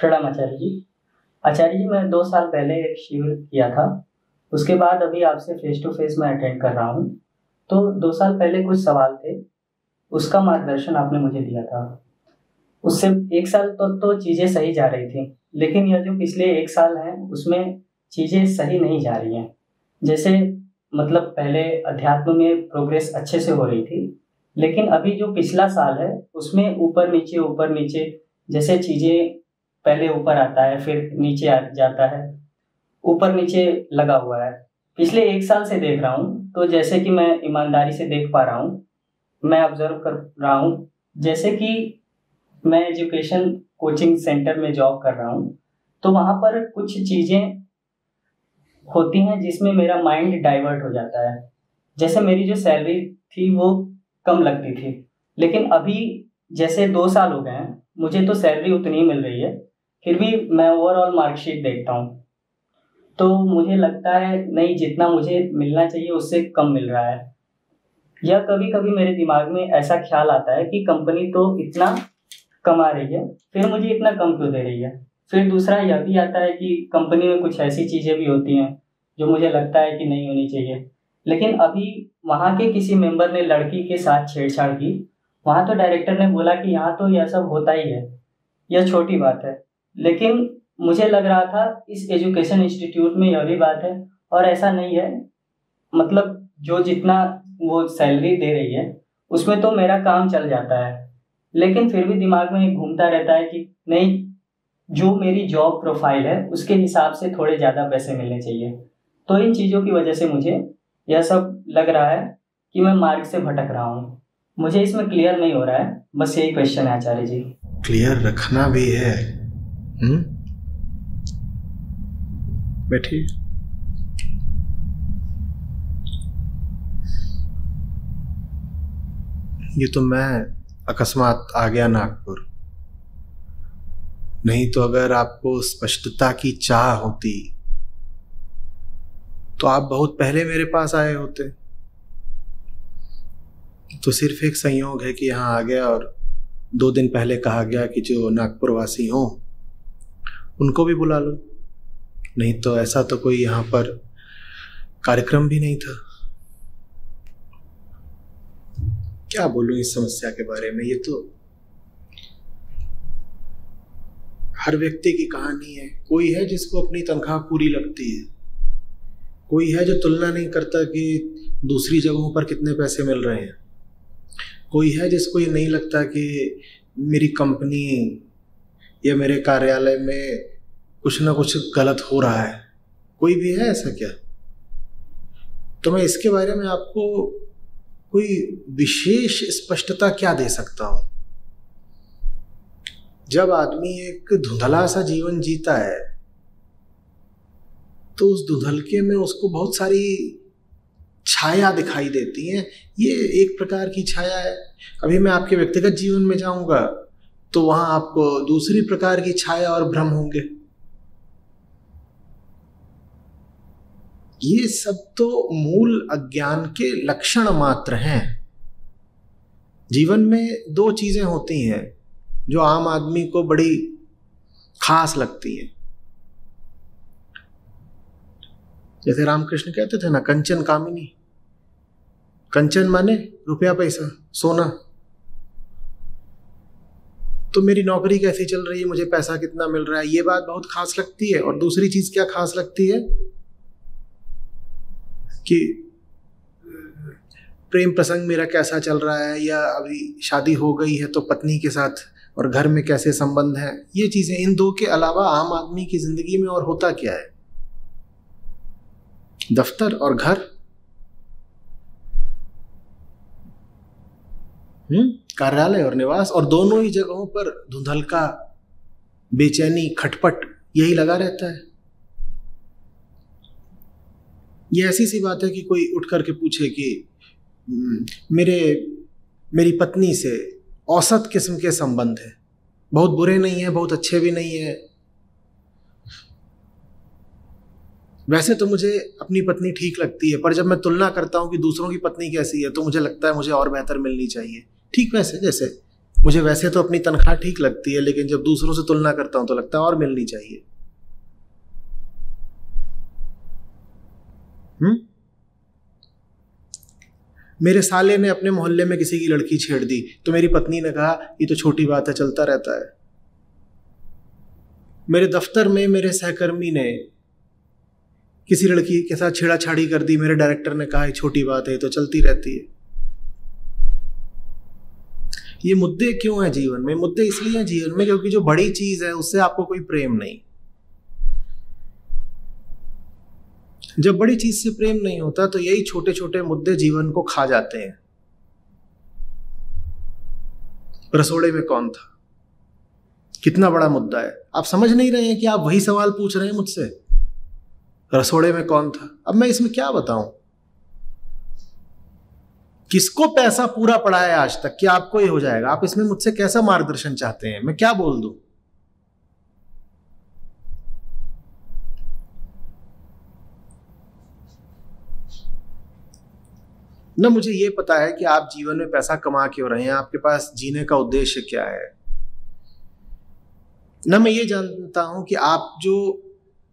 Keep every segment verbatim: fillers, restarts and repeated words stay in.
श्रीडम आचार्य जी। आचार्य जी, मैं दो साल पहले एक शिविर किया था, उसके बाद अभी आपसे फेस टू फेस में अटेंड कर रहा हूँ। तो दो साल पहले कुछ सवाल थे, उसका मार्गदर्शन आपने मुझे दिया था। उससे एक साल तो, तो चीज़ें सही जा रही थी, लेकिन यह जो पिछले एक साल है उसमें चीज़ें सही नहीं जा रही हैं। जैसे मतलब पहले अध्यात्म में प्रोग्रेस अच्छे से हो रही थी, लेकिन अभी जो पिछला साल है उसमें ऊपर नीचे ऊपर नीचे, जैसे चीज़ें पहले ऊपर आता है फिर नीचे आ जाता है, ऊपर नीचे लगा हुआ है। पिछले एक साल से देख रहा हूँ, तो जैसे कि मैं ईमानदारी से देख पा रहा हूँ, मैं ऑब्जर्व कर रहा हूँ। जैसे कि मैं एजुकेशन कोचिंग सेंटर में जॉब कर रहा हूँ, तो वहाँ पर कुछ चीज़ें होती हैं जिसमें मेरा माइंड डाइवर्ट हो जाता है। जैसे मेरी जो सैलरी थी वो कम लगती थी, लेकिन अभी जैसे दो साल हो गए हैं मुझे तो सैलरी उतनी ही मिल रही है, फिर भी मैं ओवरऑल मार्कशीट देखता हूँ तो मुझे लगता है नहीं, जितना मुझे मिलना चाहिए उससे कम मिल रहा है। या कभी कभी मेरे दिमाग में ऐसा ख्याल आता है कि कंपनी तो इतना कमा रही है, फिर मुझे इतना कम क्यों दे रही है। फिर दूसरा यह भी आता है कि कंपनी में कुछ ऐसी चीज़ें भी होती हैं जो मुझे लगता है कि नहीं होनी चाहिए, लेकिन अभी वहाँ के किसी मेंबर ने लड़की के साथ छेड़छाड़ की। वहाँ तो डायरेक्टर ने बोला कि यहाँ तो यह सब होता ही है, यह छोटी बात है, लेकिन मुझे लग रहा था इस एजुकेशन इंस्टीट्यूट में यह भी बात है और ऐसा नहीं है। मतलब जो जितना वो सैलरी दे रही है उसमें तो मेरा काम चल जाता है, लेकिन फिर भी दिमाग में घूमता रहता है कि नहीं, जो मेरी जॉब प्रोफाइल है उसके हिसाब से थोड़े ज़्यादा पैसे मिलने चाहिए। तो इन चीज़ों की वजह से मुझे यह सब लग रहा है कि मैं मार्ग से भटक रहा हूँ, मुझे इसमें क्लियर नहीं हो रहा है। बस यही क्वेश्चन है आचार्य जी। क्लियर रखना भी है। बैठिए। ये तो मैं अकस्मात आ गया नागपुर, नहीं तो अगर आपको स्पष्टता की चाह होती तो आप बहुत पहले मेरे पास आए होते। तो सिर्फ एक संयोग है कि यहाँ आ गया और दो दिन पहले कहा गया कि जो नागपुरवासी हों उनको भी बुला लो, नहीं तो ऐसा तो कोई यहाँ पर कार्यक्रम भी नहीं था। क्या बोलूँ इस समस्या के बारे में, ये तो हर व्यक्ति की कहानी है। कोई है जिसको अपनी तनख्वाह पूरी लगती है, कोई है जो तुलना नहीं करता कि दूसरी जगहों पर कितने पैसे मिल रहे हैं, कोई है जिसको ये नहीं लगता कि मेरी कंपनी या मेरे कार्यालय में कुछ ना कुछ गलत हो रहा है, कोई भी है ऐसा क्या। तो मैं इसके बारे में आपको कोई विशेष स्पष्टता क्या दे सकता हूँ। जब आदमी एक धुंधला सा जीवन जीता है तो उस धुंधलके में उसको बहुत सारी छाया दिखाई देती हैं, ये एक प्रकार की छाया है। अभी मैं आपके व्यक्तिगत जीवन में जाऊंगा तो वहाँ आपको दूसरी प्रकार की छाया और भ्रम होंगे। ये सब तो मूल अज्ञान के लक्षण मात्र हैं। जीवन में दो चीज़ें होती हैं जो आम आदमी को बड़ी खास लगती है। जैसे रामकृष्ण कहते थे ना, कंचन कामिनी। कंचन माने रुपया पैसा सोना। तो मेरी नौकरी कैसी चल रही है, मुझे पैसा कितना मिल रहा है, ये बात बहुत खास लगती है। और दूसरी चीज क्या खास लगती है कि प्रेम प्रसंग मेरा कैसा चल रहा है, या अभी शादी हो गई है तो पत्नी के साथ और घर में कैसे संबंध है। ये चीज़ें, इन दो के अलावा आम आदमी की ज़िंदगी में और होता क्या है, दफ्तर और घर, हम्म कार्यालय और निवास, और दोनों ही जगहों पर धुंधलका, बेचैनी, खटपट, यही लगा रहता है। ये ऐसी सी बात है कि कोई उठ करके पूछे कि मेरे मेरी पत्नी से औसत किस्म के संबंध है, बहुत बुरे नहीं है, बहुत अच्छे भी नहीं है। वैसे तो मुझे अपनी पत्नी ठीक लगती है, पर जब मैं तुलना करता हूँ कि दूसरों की पत्नी कैसी है तो मुझे लगता है मुझे और बेहतर मिलनी चाहिए। ठीक वैसे जैसे मुझे वैसे तो अपनी तनख्वाह ठीक लगती है, लेकिन जब दूसरों से तुलना करता हूं तो लगता है और मिलनी चाहिए। हम्म मेरे साले ने अपने मोहल्ले में किसी की लड़की छेड़ दी तो मेरी पत्नी ने कहा ये तो छोटी बात है, चलता रहता है। मेरे दफ्तर में मेरे सहकर्मी ने किसी लड़की के साथ छेड़ाछाड़ी कर दी, मेरे डायरेक्टर ने कहा छोटी बात है तो चलती रहती है। ये मुद्दे क्यों हैं जीवन में? मुद्दे इसलिए हैं जीवन में क्योंकि जो बड़ी चीज है उससे आपको कोई प्रेम नहीं। जब बड़ी चीज से प्रेम नहीं होता तो यही छोटे छोटे मुद्दे जीवन को खा जाते हैं। रसोड़े में कौन था, कितना बड़ा मुद्दा है। आप समझ नहीं रहे हैं कि आप वही सवाल पूछ रहे हैं मुझसे, रसोड़े में कौन था। अब मैं इसमें क्या बताऊं? किसको पैसा पूरा पड़ा है आज तक कि आपको ये हो जाएगा? आप इसमें मुझसे कैसा मार्गदर्शन चाहते हैं, मैं क्या बोल दूं? ना मुझे ये पता है कि आप जीवन में पैसा कमा क्यों रहे हैं, आपके पास जीने का उद्देश्य क्या है। ना मैं ये जानता हूं कि आप जो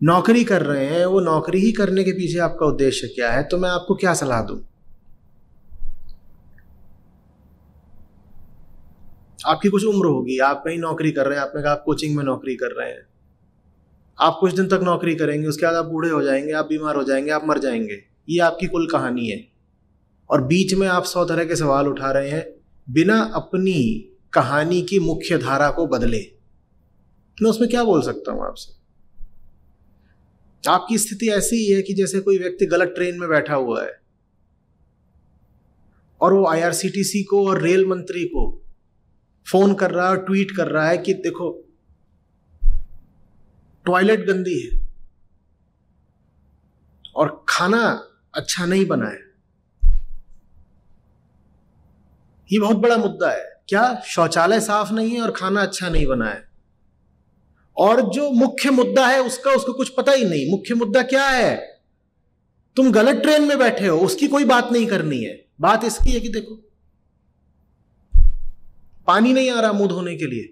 नौकरी कर रहे हैं वो नौकरी ही करने के पीछे आपका उद्देश्य क्या है। तो मैं आपको क्या सलाह दूं? आपकी कुछ उम्र होगी, आप कहीं नौकरी कर रहे हैं, आपने कहा आप कोचिंग में नौकरी कर रहे हैं, आप कुछ दिन तक नौकरी करेंगे, उसके बाद आप बूढ़े हो जाएंगे, आप बीमार हो जाएंगे, आप मर जाएंगे। ये आपकी कुल कहानी है। और बीच में आप सौ तरह के सवाल उठा रहे हैं बिना अपनी कहानी की मुख्य धारा को बदले। मैं उसमें क्या बोल सकता हूँ आपसे? आपकी स्थिति ऐसी ही है कि जैसे कोई व्यक्ति गलत ट्रेन में बैठा हुआ है और वो I R C T C को और रेल मंत्री को फोन कर रहा है, ट्वीट कर रहा है कि देखो टॉयलेट गंदी है और खाना अच्छा नहीं बना है। ये बहुत बड़ा मुद्दा है। क्या शौचालय साफ नहीं है और खाना अच्छा नहीं बना है? और जो मुख्य मुद्दा है उसका उसको कुछ पता ही नहीं। मुख्य मुद्दा क्या है? तुम गलत ट्रेन में बैठे हो, उसकी कोई बात नहीं करनी है। बात इसकी है कि देखो पानी नहीं आ रहा मुंह धोने के लिए,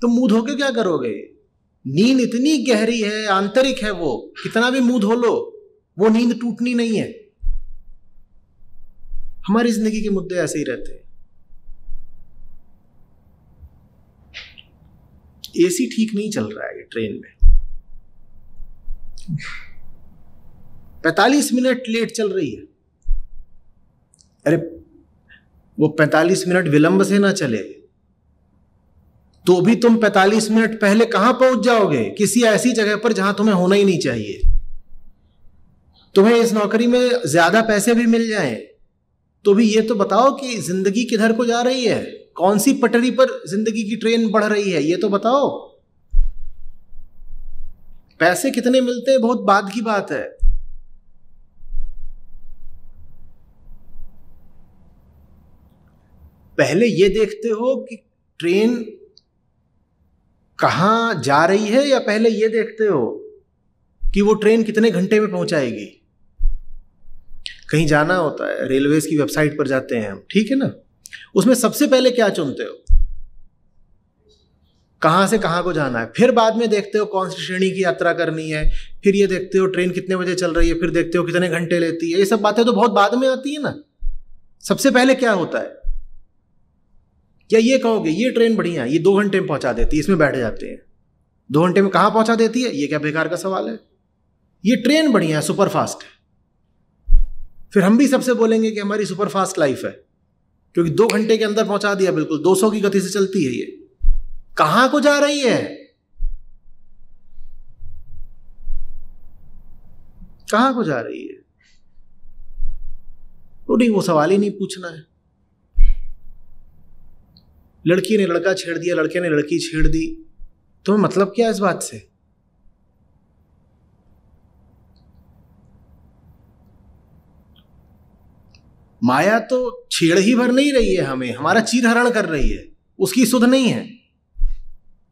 तो मुंह धो के क्या करोगे? नींद इतनी गहरी है, आंतरिक है वो, कितना भी मुंह धो लो वो नींद टूटनी नहीं है। हमारी जिंदगी के मुद्दे ऐसे ही रहते हैं। एसी ठीक नहीं चल रहा है ट्रेन में, पैंतालीस मिनट लेट चल रही है। अरे वो पैंतालीस मिनट विलंब से ना चले तो भी तुम पैंतालीस मिनट पहले कहां पहुंच जाओगे? किसी ऐसी जगह पर जहां तुम्हें होना ही नहीं चाहिए। तुम्हें इस नौकरी में ज्यादा पैसे भी मिल जाएं तो भी ये तो बताओ कि जिंदगी किधर को जा रही है, कौन सी पटरी पर जिंदगी की ट्रेन बढ़ रही है, ये तो बताओ। पैसे कितने मिलते हैं बहुत बाद की बात है। पहले ये देखते हो कि ट्रेन कहां जा रही है, या पहले ये देखते हो कि वो ट्रेन कितने घंटे में पहुंचाएगी? कहीं जाना होता है, रेलवेज की वेबसाइट पर जाते हैं हम, ठीक है ना? उसमें सबसे पहले क्या चुनते हो? कहां से कहां को जाना है। फिर बाद में देखते हो कौन सी श्रेणी की यात्रा करनी है, फिर ये देखते हो ट्रेन कितने बजे चल रही है, फिर देखते हो कितने घंटे लेती है। ये सब बातें तो बहुत बाद में आती है ना। सबसे पहले क्या होता है? क्या ये कहोगे ये ट्रेन बढ़िया है, ये दो घंटे में पहुंचा देती है, इसमें बैठ जाते हैं? दो घंटे में कहां पहुंचा देती है? ये क्या बेकार का सवाल है। ये ट्रेन बढ़िया है, सुपरफास्ट है। फिर हम भी सबसे बोलेंगे कि हमारी सुपरफास्ट लाइफ है क्योंकि दो घंटे के अंदर पहुंचा दिया, बिल्कुल दो सौ की गति से चलती है। ये कहां को जा रही है? कहां को जा रही है? तो नहीं, वो सवाल ही नहीं पूछना है। लड़की ने लड़का छेड़ दिया, लड़के ने लड़की छेड़ दी, तो मतलब क्या है इस बात से? माया तो छेड़ ही भर नहीं रही है हमें, हमारा चीरहरण कर रही है, उसकी सुध नहीं है।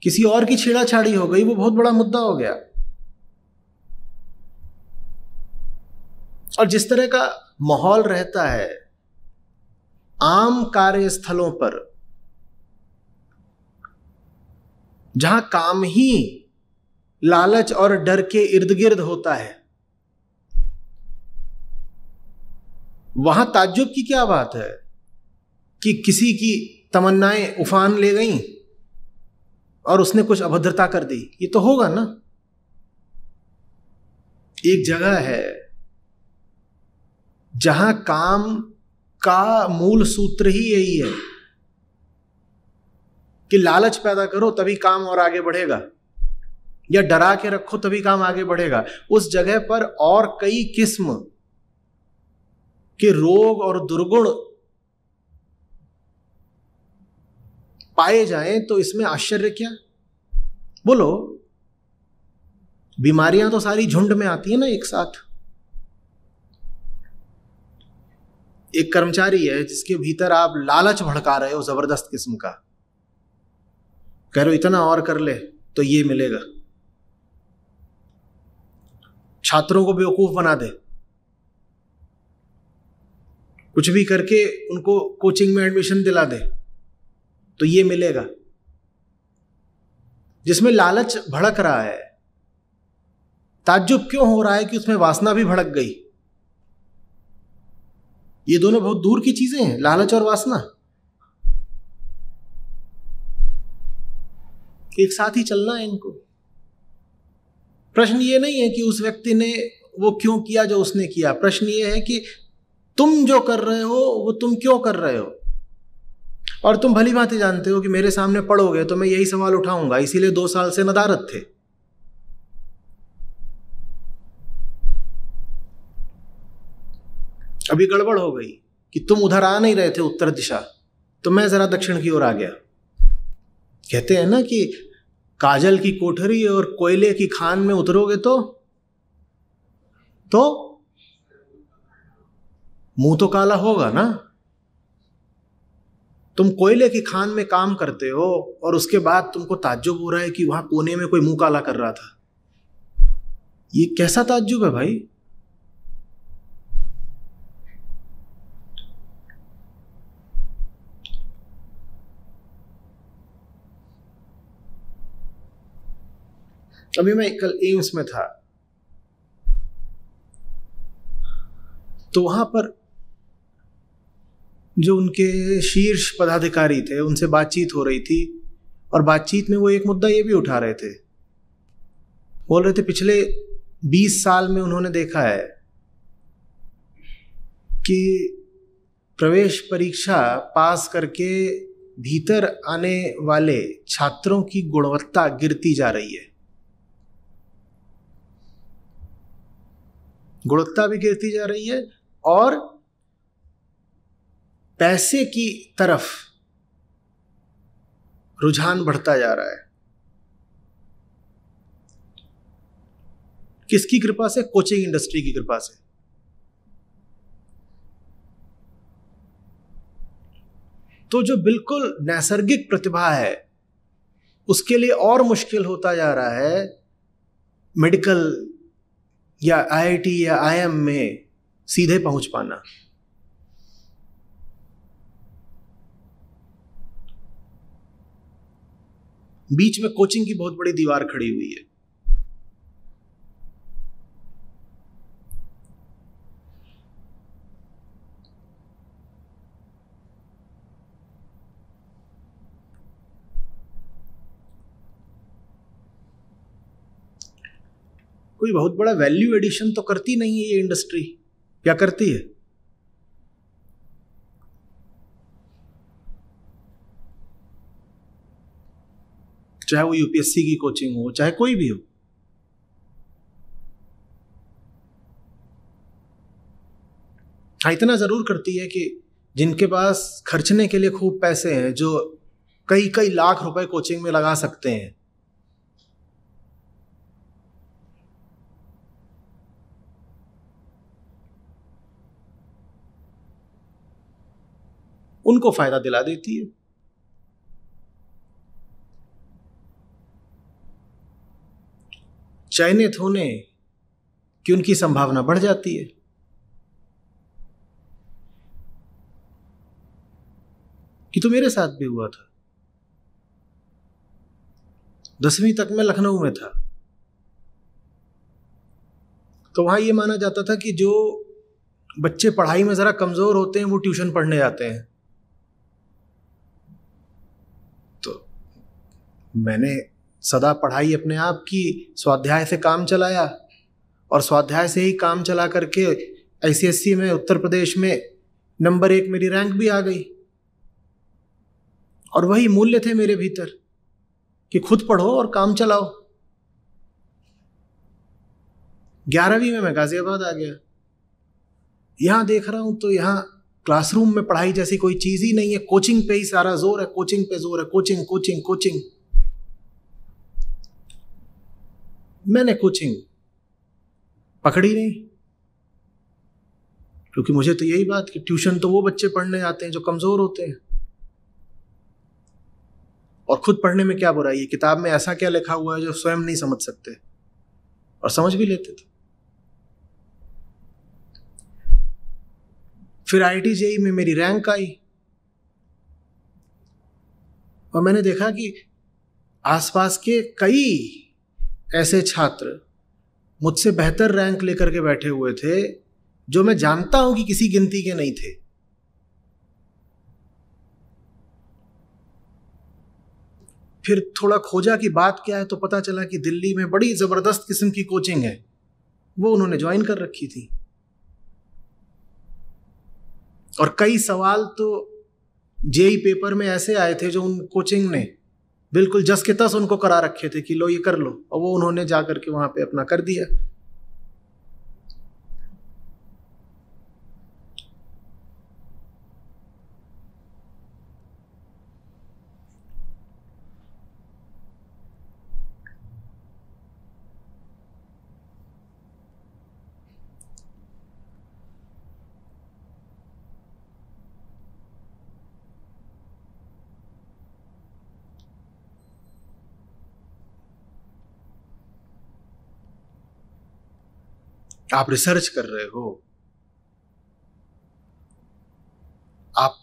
किसी और की छेड़ाछाड़ी हो गई, वो बहुत बड़ा मुद्दा हो गया। और जिस तरह का माहौल रहता है आम कार्यस्थलों पर, जहां काम ही लालच और डर के इर्द गिर्द होता है, वहां ताज्जुब की क्या बात है कि किसी की तमन्नाएं उफान ले गईं और उसने कुछ अभद्रता कर दी। ये तो होगा ना। एक जगह है जहां काम का मूल सूत्र ही यही है कि लालच पैदा करो तभी काम और आगे बढ़ेगा, या डरा के रखो तभी काम आगे बढ़ेगा। उस जगह पर और कई किस्म के रोग और दुर्गुण पाए जाएं तो इसमें आश्चर्य क्या? बोलो, बीमारियां तो सारी झुंड में आती है ना, एक साथ। एक कर्मचारी है जिसके भीतर आप लालच भड़का रहे हो जबरदस्त किस्म का, कह रहे हो इतना और कर ले तो ये मिलेगा, छात्रों को बेवकूफ बना दे, कुछ भी करके उनको कोचिंग में एडमिशन दिला दे तो ये मिलेगा। जिसमें लालच भड़क रहा है, ताज्जुब क्यों हो रहा है कि उसमें वासना भी भड़क गई। ये दोनों बहुत दूर की चीजें हैं, लालच और वासना एक साथ ही चलना है इनको। प्रश्न ये नहीं है कि उस व्यक्ति ने वो क्यों किया जो उसने किया, प्रश्न ये है कि तुम जो कर रहे हो वो तुम क्यों कर रहे हो। और तुम भली बातें जानते हो कि मेरे सामने पढ़ोगे तो मैं यही सवाल उठाऊंगा, इसीलिए दो साल से नदारत थे। अभी गड़बड़ हो गई कि तुम उधर आ नहीं रहे थे उत्तर दिशा, तो मैं जरा दक्षिण की ओर आ गया। कहते हैं ना कि काजल की कोठरी और कोयले की खान में उतरोगे तो तो मुंह तो काला होगा ना। तुम कोयले की खान में काम करते हो और उसके बाद तुमको ताज्जुब हो रहा है कि वहां कोने में कोई मुंह काला कर रहा था। ये कैसा ताज्जुब है भाई? अभी मैं कल एम्स में था तो वहां पर जो उनके शीर्ष पदाधिकारी थे उनसे बातचीत हो रही थी, और बातचीत में वो एक मुद्दा ये भी उठा रहे थे। बोल रहे थे पिछले बीस साल में उन्होंने देखा है कि प्रवेश परीक्षा पास करके भीतर आने वाले छात्रों की गुणवत्ता गिरती जा रही है, गुणवत्ता भी गिरती जा रही है और पैसे की तरफ रुझान बढ़ता जा रहा है। किसकी कृपा से? कोचिंग इंडस्ट्री की कृपा से। तो जो बिल्कुल नैसर्गिक प्रतिभा है उसके लिए और मुश्किल होता जा रहा है मेडिकल या आई आई टी या आई एम में सीधे पहुंच पाना। बीच में कोचिंग की बहुत बड़ी दीवार खड़ी हुई है। कोई बहुत बड़ा वैल्यू एडिशन तो करती नहीं है ये इंडस्ट्री, क्या करती है? चाहे वो यूपीएससी की कोचिंग हो, चाहे कोई भी हो। हाँ, इतना जरूर करती है कि जिनके पास खर्चने के लिए खूब पैसे हैं, जो कई कई लाख रुपए कोचिंग में लगा सकते हैं, उनको फायदा दिला देती है। चयनित होने की उनकी संभावना बढ़ जाती है। कि तो मेरे साथ भी हुआ था। दसवीं तक मैं लखनऊ में था, तो वहाँ ये माना जाता था कि जो बच्चे पढ़ाई में ज़रा कमज़ोर होते हैं वो ट्यूशन पढ़ने जाते हैं। तो मैंने सदा पढ़ाई अपने आप की, स्वाध्याय से काम चलाया और स्वाध्याय से ही काम चला करके आई सी एस सी में उत्तर प्रदेश में नंबर एक मेरी रैंक भी आ गई। और वही मूल्य थे मेरे भीतर कि खुद पढ़ो और काम चलाओ। ग्यारहवीं में मैं गाजियाबाद आ गया। यहाँ देख रहा हूँ तो यहाँ क्लासरूम में पढ़ाई जैसी कोई चीज़ ही नहीं है, कोचिंग पे ही सारा जोर है, कोचिंग पे जोर है, कोचिंग कोचिंग कोचिंग। मैंने कोचिंग पकड़ी नहीं, क्योंकि मुझे तो यही बात कि ट्यूशन तो वो बच्चे पढ़ने आते हैं जो कमज़ोर होते हैं, और खुद पढ़ने में क्या बुराई है। किताब में ऐसा क्या लिखा हुआ है जो स्वयं नहीं समझ सकते, और समझ भी लेते थे। फिर आई आई टी जेईई में मेरी रैंक आई और मैंने देखा कि आसपास के कई ऐसे छात्र मुझसे बेहतर रैंक लेकर के बैठे हुए थे जो मैं जानता हूं कि किसी गिनती के नहीं थे। फिर थोड़ा खोजा कि बात क्या है, तो पता चला कि दिल्ली में बड़ी ज़बरदस्त किस्म की कोचिंग है, वो उन्होंने ज्वाइन कर रखी थी। और कई सवाल तो जेईई पेपर में ऐसे आए थे जो उन कोचिंग ने बिल्कुल जस के तस उनको करा रखे थे कि लो ये कर लो, और वो उन्होंने जा करके वहाँ पे अपना कर दिया। आप रिसर्च कर रहे हो, आप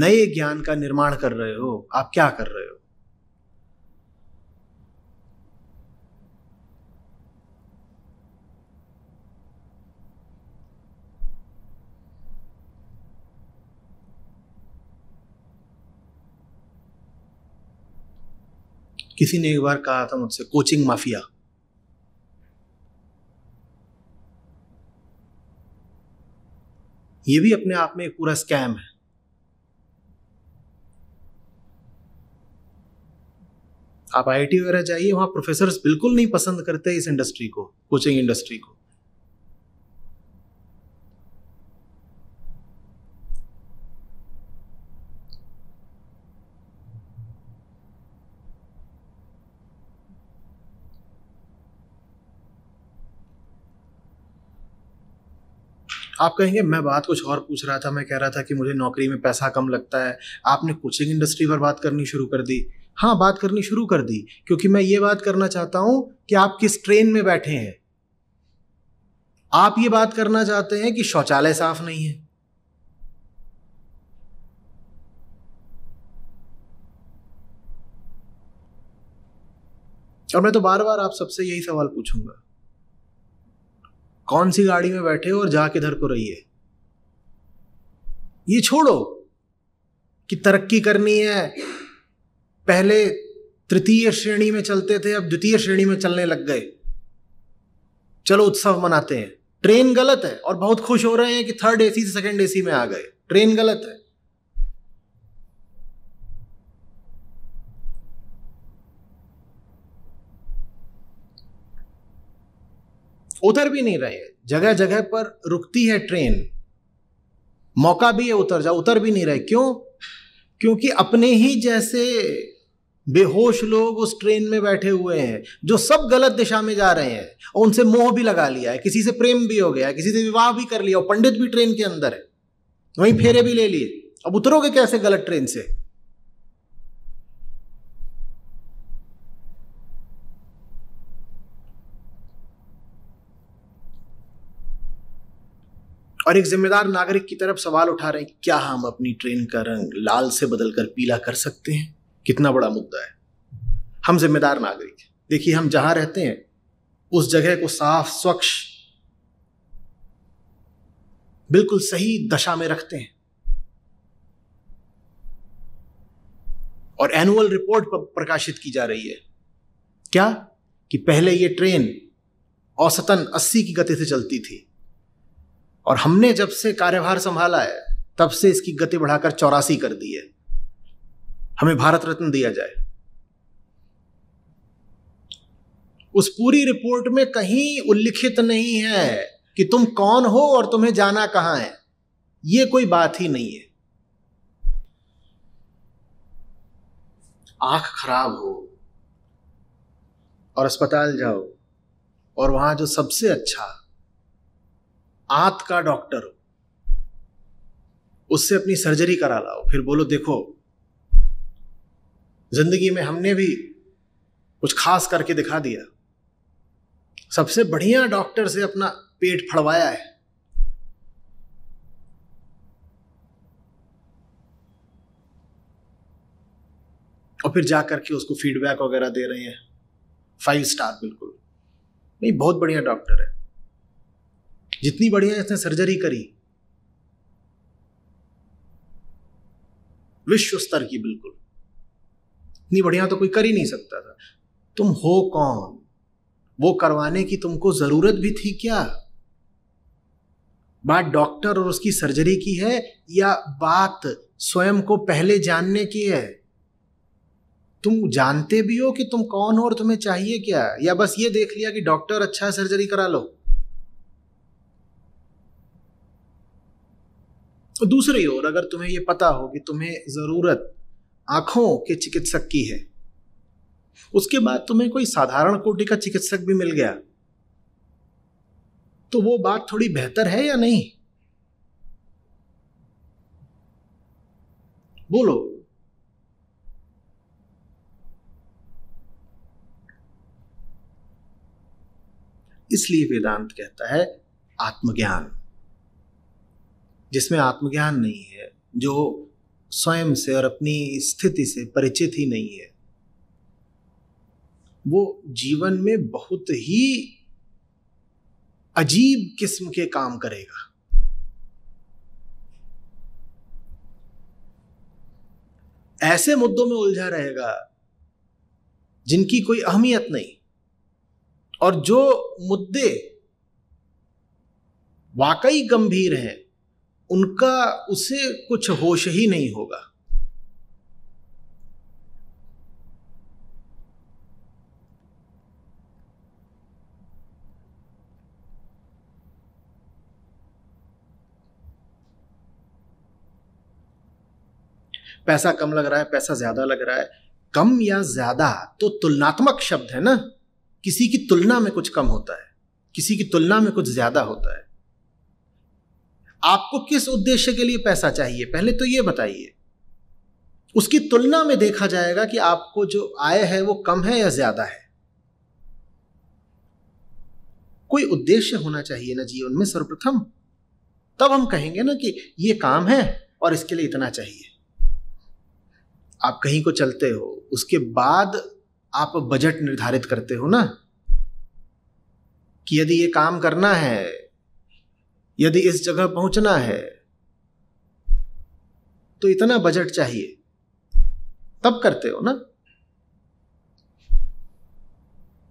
नए ज्ञान का निर्माण कर रहे हो, आप क्या कर रहे हो? किसी ने एक बार कहा था मुझसे, कोचिंग माफिया। ये भी अपने आप में एक पूरा स्कैम है। आप आई आई टी वगैरह जाइए, वहां प्रोफेसर्स बिल्कुल नहीं पसंद करते इस इंडस्ट्री को, कोचिंग इंडस्ट्री को। आप कहेंगे मैं बात कुछ और पूछ रहा था, मैं कह रहा था कि मुझे नौकरी में पैसा कम लगता है, आपने कोचिंग इंडस्ट्री पर बात करनी शुरू कर दी। हाँ, बात करनी शुरू कर दी क्योंकि मैं ये बात करना चाहता हूँ कि आप किस ट्रेन में बैठे हैं। आप ये बात करना चाहते हैं कि शौचालय साफ नहीं है। और मैं तो बार बार आप सबसे यही सवाल पूछूंगा, कौन सी गाड़ी में बैठे हो और जा किधर को रही है। ये छोड़ो कि तरक्की करनी है, पहले तृतीय श्रेणी में चलते थे, अब द्वितीय श्रेणी में चलने लग गए, चलो उत्सव मनाते हैं। ट्रेन गलत है और बहुत खुश हो रहे हैं कि थर्ड एसी से सेकंड एसी में आ गए। ट्रेन गलत है। उतर भी नहीं रहे हैं, जगह जगह पर रुकती है ट्रेन, मौका भी है उतर जाओ, उतर भी नहीं रहे। क्यों? क्योंकि अपने ही जैसे बेहोश लोग उस ट्रेन में बैठे हुए हैं जो सब गलत दिशा में जा रहे हैं, और उनसे मोह भी लगा लिया है, किसी से प्रेम भी हो गया है, किसी से विवाह भी कर लिया, और पंडित भी ट्रेन के अंदर है, वहीं फेरे भी ले लिए। अब उतरोगे कैसे गलत ट्रेन से? और एक जिम्मेदार नागरिक की तरफ सवाल उठा रहे हैं, क्या हम अपनी ट्रेन का रंग लाल से बदलकर पीला कर सकते हैं? कितना बड़ा मुद्दा है। हम जिम्मेदार नागरिक हैं। देखिए, हम जहां रहते हैं उस जगह को साफ, स्वच्छ, बिल्कुल सही दशा में रखते हैं और एनुअल रिपोर्ट प्रकाशित की जा रही है क्या कि पहले ये ट्रेन औसतन अस्सी की गति से चलती थी और हमने जब से कार्यभार संभाला है तब से इसकी गति बढ़ाकर चौरासी कर दी है। हमें भारत रत्न दिया जाए। उस पूरी रिपोर्ट में कहीं उल्लिखित नहीं है कि तुम कौन हो और तुम्हें जाना कहां है। यह कोई बात ही नहीं है। आंख खराब हो और अस्पताल जाओ और वहां जो सबसे अच्छा आंत का डॉक्टर हो उससे अपनी सर्जरी करा लाओ, फिर बोलो देखो जिंदगी में हमने भी कुछ खास करके दिखा दिया। सबसे बढ़िया डॉक्टर से अपना पेट फड़वाया है। और फिर जाकर के उसको फीडबैक वगैरह दे रहे हैं, फाइव स्टार बिल्कुल नहीं, बहुत बढ़िया डॉक्टर है, जितनी बढ़िया इसने सर्जरी करी, विश्व स्तर की, बिल्कुल इतनी बढ़िया तो कोई कर ही नहीं सकता था। तुम हो कौन? वो करवाने की तुमको जरूरत भी थी क्या? बात डॉक्टर और उसकी सर्जरी की है या बात स्वयं को पहले जानने की है? तुम जानते भी हो कि तुम कौन हो और तुम्हें चाहिए क्या, या बस ये देख लिया कि डॉक्टर अच्छा है सर्जरी करा लो? दूसरी ओर अगर तुम्हें ये पता हो कि तुम्हें जरूरत आंखों के चिकित्सक की है, उसके बाद तुम्हें कोई साधारण कोटि का चिकित्सक भी मिल गया, तो वो बात थोड़ी बेहतर है या नहीं? बोलो। इसलिए वेदांत कहता है आत्मज्ञान। जिसमें आत्मज्ञान नहीं है, जो स्वयं से और अपनी स्थिति से परिचित ही नहीं है, वो जीवन में बहुत ही अजीब किस्म के काम करेगा। ऐसे मुद्दों में उलझा रहेगा जिनकी कोई अहमियत नहीं, और जो मुद्दे वाकई गंभीर हैं उनका उसे कुछ होश ही नहीं होगा। पैसा कम लग रहा है, पैसा ज्यादा लग रहा है, कम या ज्यादा तो तुलनात्मक शब्द है ना। किसी की तुलना में कुछ कम होता है, किसी की तुलना में कुछ ज्यादा होता है। आपको किस उद्देश्य के लिए पैसा चाहिए पहले तो ये बताइए। उसकी तुलना में देखा जाएगा कि आपको जो आय है वो कम है या ज्यादा है। कोई उद्देश्य होना चाहिए ना जीवन में सर्वप्रथम, तब हम कहेंगे ना कि ये काम है और इसके लिए इतना चाहिए। आप कहीं को चलते हो, उसके बाद आप बजट निर्धारित करते हो ना कि यदि ये काम करना है, यदि इस जगह पहुंचना है तो इतना बजट चाहिए, तब करते हो ना।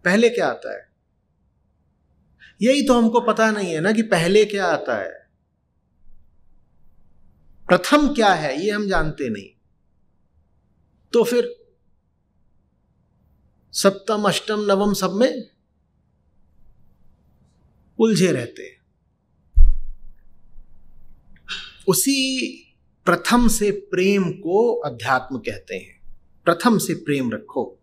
पहले क्या आता है? यही तो हमको पता नहीं है ना कि पहले क्या आता है, प्रथम क्या है ये हम जानते नहीं। तो फिर सप्तम, अष्टम, नवम सब में उलझे रहते हैं। उसी प्रथम से प्रेम को अध्यात्म कहते हैं। प्रथम से प्रेम रखो।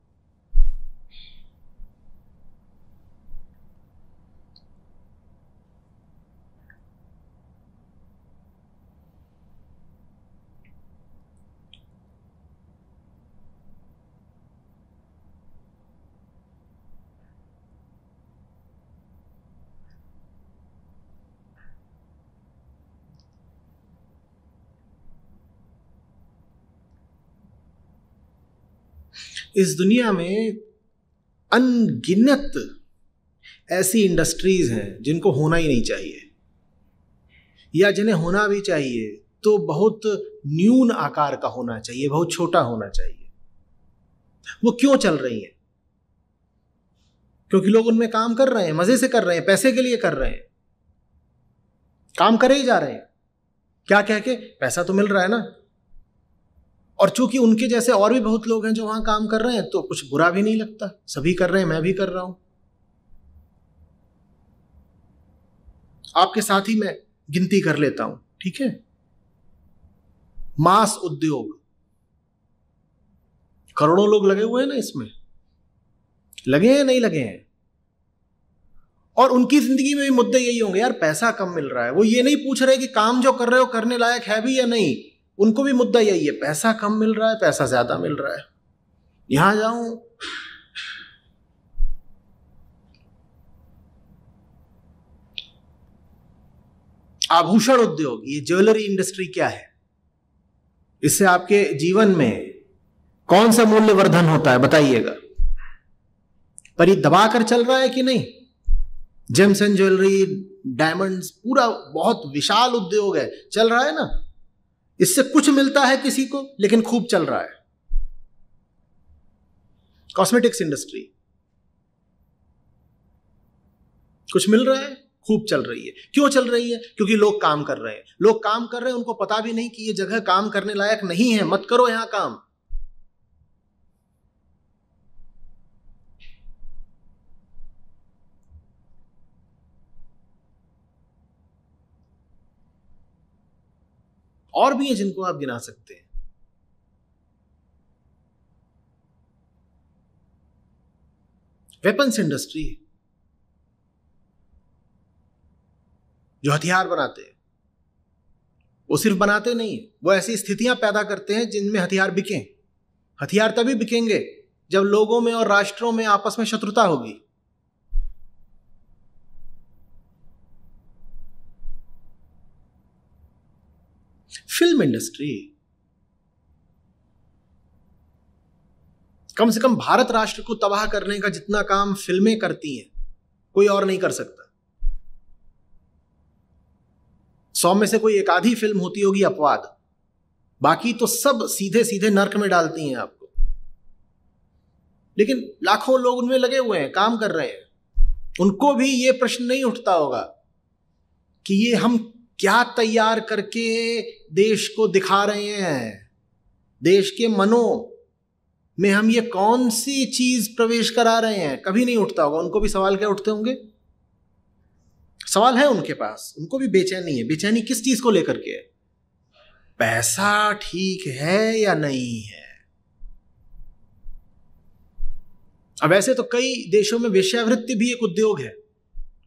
इस दुनिया में अनगिनत ऐसी इंडस्ट्रीज हैं जिनको होना ही नहीं चाहिए या जिन्हें होना भी चाहिए तो बहुत न्यून आकार का होना चाहिए, बहुत छोटा होना चाहिए। वो क्यों चल रही है? क्योंकि लोग उनमें काम कर रहे हैं, मजे से कर रहे हैं, पैसे के लिए कर रहे हैं, काम करे ही जा रहे हैं, क्या कह के पैसा तो मिल रहा है ना। और चूंकि उनके जैसे और भी बहुत लोग हैं जो वहां काम कर रहे हैं तो कुछ बुरा भी नहीं लगता, सभी कर रहे हैं, मैं भी कर रहा हूं, आपके साथ ही मैं गिनती कर लेता हूं, ठीक है। मांस उद्योग, करोड़ों लोग लगे हुए हैं ना इसमें, लगे हैं नहीं लगे हैं, और उनकी जिंदगी में भी मुद्दे यही होंगे, यार पैसा कम मिल रहा है। वो ये नहीं पूछ रहे कि काम जो कर रहे हो करने लायक है भी या नहीं, उनको भी मुद्दा यही है, पैसा कम मिल रहा है, पैसा ज्यादा मिल रहा है, यहां जाऊं। आभूषण उद्योग, ये ज्वेलरी इंडस्ट्री क्या है, इससे आपके जीवन में कौन सा मूल्यवर्धन होता है बताइएगा। पर ये दबा कर चल रहा है कि नहीं। जेम्स एंड ज्वेलरी, डायमंड्स, पूरा बहुत विशाल उद्योग है, चल रहा है ना। इससे कुछ मिलता है किसी को, लेकिन खूब चल रहा है। कॉस्मेटिक्स इंडस्ट्री, कुछ मिल रहा है, खूब चल रही है। क्यों चल रही है? क्योंकि लोग काम कर रहे हैं, लोग काम कर रहे हैं, उनको पता भी नहीं कि ये जगह काम करने लायक नहीं है, मत करो यहां काम। और भी है जिनको आप गिना सकते हैं। वेपन्स इंडस्ट्री, जो हथियार बनाते हैं, वो सिर्फ बनाते नहीं, वो ऐसी स्थितियां पैदा करते हैं जिनमें हथियार बिकें। हथियार तभी बिकेंगे जब लोगों में और राष्ट्रों में आपस में शत्रुता होगी। फिल्म इंडस्ट्री, कम से कम भारत राष्ट्र को तबाह करने का जितना काम फिल्में करती हैं, कोई और नहीं कर सकता। सौ में से कोई एक आधी फिल्म होती होगी अपवाद, बाकी तो सब सीधे सीधे नर्क में डालती हैं आपको। लेकिन लाखों लोग उनमें लगे हुए हैं, काम कर रहे हैं, उनको भी ये प्रश्न नहीं उठता होगा कि ये हम क्या तैयार करके देश को दिखा रहे हैं, देश के मनों में हम ये कौन सी चीज प्रवेश करा रहे हैं, कभी नहीं उठता होगा। उनको भी सवाल क्या उठते होंगे? सवाल है उनके पास, उनको भी बेचैनी है। बेचैनी किस चीज को लेकर के है? पैसा ठीक है या नहीं है। अब ऐसे तो कई देशों में वेश्यावृत्ति भी एक उद्योग है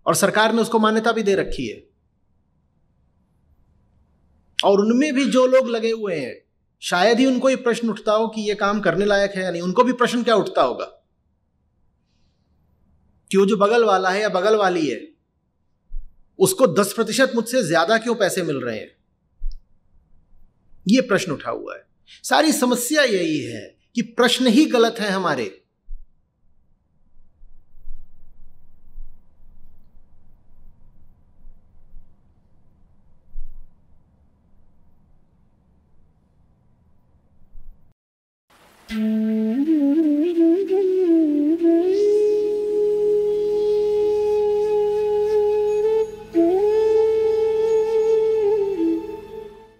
और सरकार ने उसको मान्यता भी दे रखी है, और उनमें भी जो लोग लगे हुए हैं शायद ही उनको ये प्रश्न उठता हो कि ये काम करने लायक है या नहीं। उनको भी प्रश्न क्या उठता होगा कि वो जो बगल वाला है या बगल वाली है, उसको दस प्रतिशत मुझसे ज्यादा क्यों पैसे मिल रहे हैं। ये प्रश्न उठा हुआ है। सारी समस्या यही है कि प्रश्न ही गलत है हमारे।